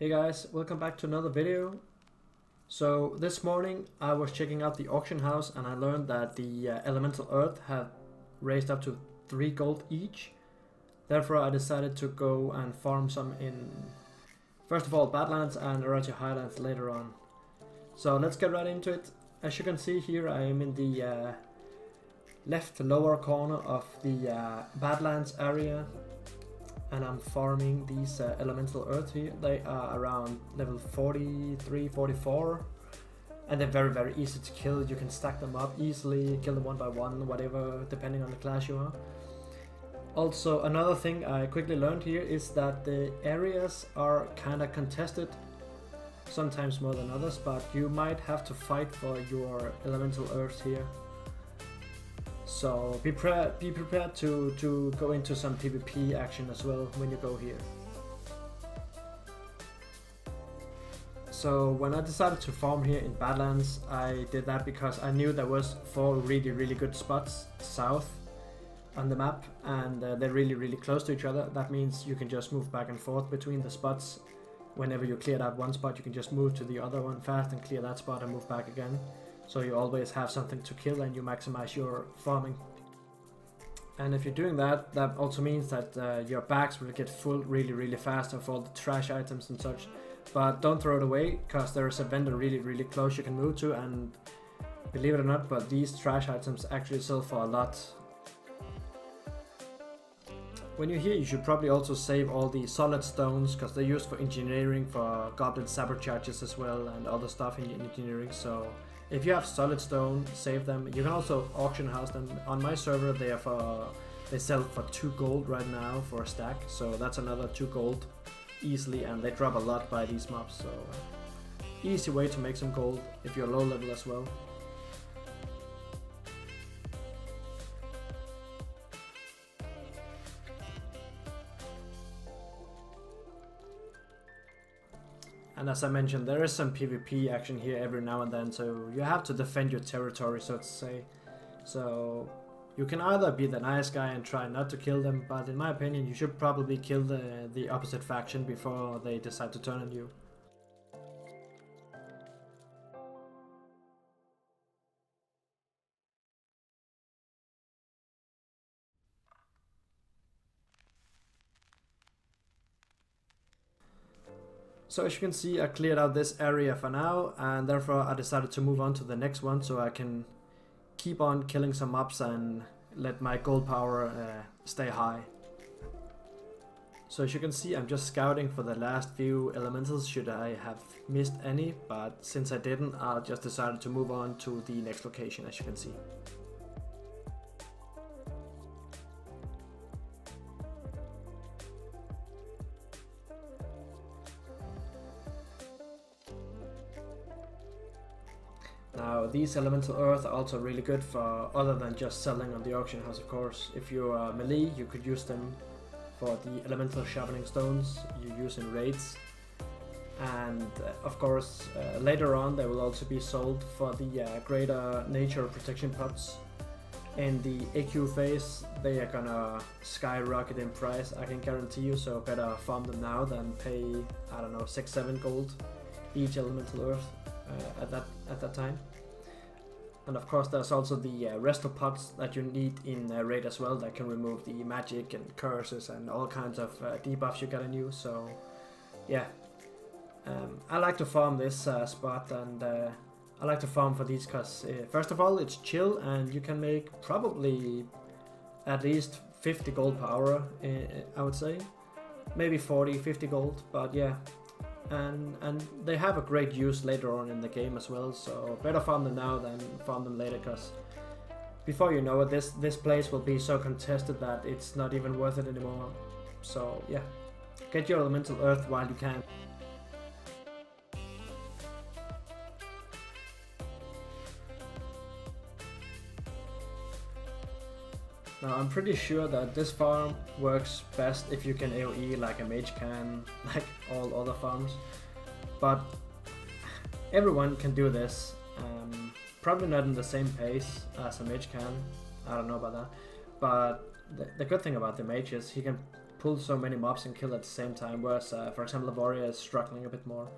Hey guys, welcome back to another video. So this morning I was checking out the auction house and I learned that the Elemental Earth had raised up to 3 gold each. Therefore I decided to go and farm some in, first of all, Badlands and Arathi Highlands later on. So let's get right into it. As you can see here, I am in the left lower corner of the Badlands area. And I'm farming these Elemental Earths here. They are around level 43, 44. And they're very, very easy to kill. You can stack them up easily, kill them one by one, whatever, depending on the class you are. Also, another thing I quickly learned here is that the areas are kind of contested. Sometimes more than others, but you might have to fight for your Elemental Earths here. So be prepared to go into some PvP action as well when you go here. So when I decided to farm here in Badlands, I did that because I knew there was 4 really, really good spots south on the map, and they're really, really close to each other. That means you can just move back and forth between the spots. Whenever you clear that one spot, you can just move to the other one fast and clear that spot and move back again. So you always have something to kill and you maximize your farming. And if you're doing that, that also means that your bags will get full really, really fast of all the trash items and such. But don't throw it away, because there is a vendor really, really close you can move to, and believe it or not, but these trash items actually sell for a lot. When you're here, you should probably also save all the solid stones, because they're used for engineering, for goblin sabotages as well, and other stuff in engineering. So if you have solid stone, save them. You can also auction house them. On my server, they sell for 2 gold right now for a stack, so that's another 2 gold easily, and they drop a lot by these mobs, so easy way to make some gold if you're low level as well. And as I mentioned, there is some PvP action here every now and then, so you have to defend your territory, so to say. So you can either be the nice guy and try not to kill them, but in my opinion, you should probably kill the opposite faction before they decide to turn on you. So as you can see, I cleared out this area for now, and therefore I decided to move on to the next one so I can keep on killing some mobs and let my gold power stay high. So as you can see, I'm just scouting for the last few elementals should I have missed any, but since I didn't, I just decided to move on to the next location, as you can see. Now, these Elemental Earth are also really good for other than just selling on the auction house, of course. If you are melee, you could use them for the Elemental Sharpening Stones you use in raids. And of course, later on they will also be sold for the Greater Nature Protection Pots. In the AQ phase, they are gonna skyrocket in price, I can guarantee you, so better farm them now than pay, I don't know, 6, 7 gold each Elemental Earth at that time. And of course there's also the resto pots that you need in raid as well, that can remove the magic and curses and all kinds of debuffs you gotta use. So yeah, I like to farm this spot, and I like to farm for these because first of all it's chill and you can make probably at least 50 gold power, I would say maybe 40-50 gold, but yeah. And they have a great use later on in the game as well, so better farm them now than farm them later, because before you know it, this place will be so contested that it's not even worth it anymore. So yeah, get your Elemental Earth while you can. Now, I'm pretty sure that this farm works best if you can AoE like a mage can, like all other farms, but everyone can do this. Probably not in the same pace as a mage can, I don't know about that, but the good thing about the mage is he can pull so many mobs and kill at the same time, whereas, for example, Lavoria is struggling a bit more.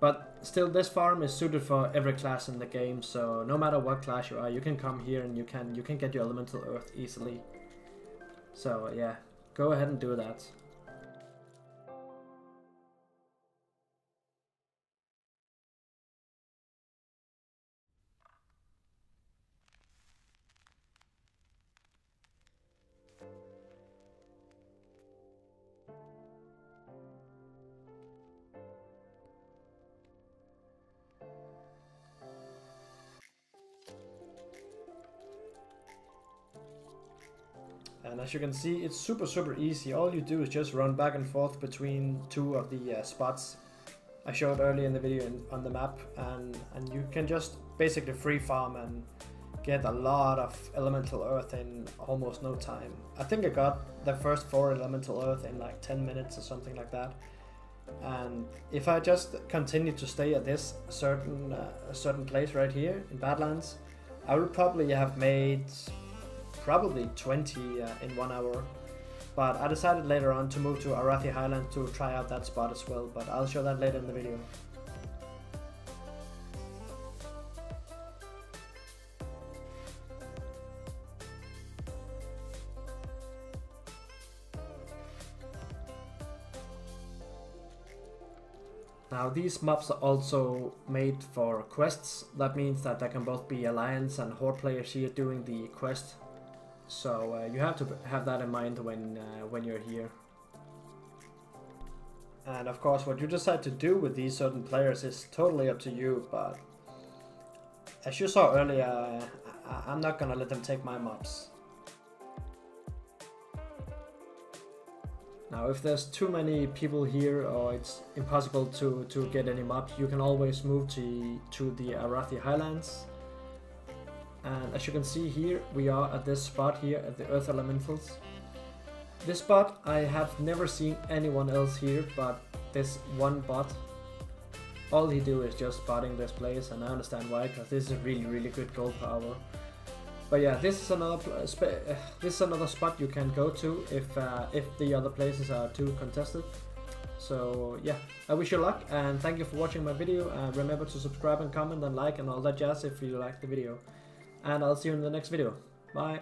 But still, this farm is suited for every class in the game, so no matter what class you are, you can come here and you can get your Elemental Earth easily. So yeah, go ahead and do that. And as you can see, it's super easy. All you do is just run back and forth between two of the spots I showed earlier in the video on the map, and you can just basically free farm and get a lot of Elemental Earth in almost no time. I think I got the first 4 Elemental Earth in like 10 minutes or something like that. And if I just continue to stay at this certain place right here in Badlands, I would probably have made probably 20 in 1 hour, but I decided later on to move to Arathi Highlands to try out that spot as well, but I'll show that later in the video. Now these maps are also made for quests. That means that there can both be Alliance and Horde players here doing the quest. So you have to have that in mind when you're here. And of course, what you decide to do with these certain players is totally up to you, but as you saw earlier, I'm not gonna let them take my mobs. Now if there's too many people here or it's impossible to get any mobs, you can always move to the Arathi Highlands. And as you can see here, we are at this spot here at the Earth Elementals. This spot, I have never seen anyone else here but this one bot. All he do is just botting this place, and I understand why, because this is really good gold power. But yeah, this is another spot you can go to if the other places are too contested. So yeah, I wish you luck and thank you for watching my video. Remember to subscribe and comment and like and all that jazz if you liked the video. And I'll see you in the next video. Bye!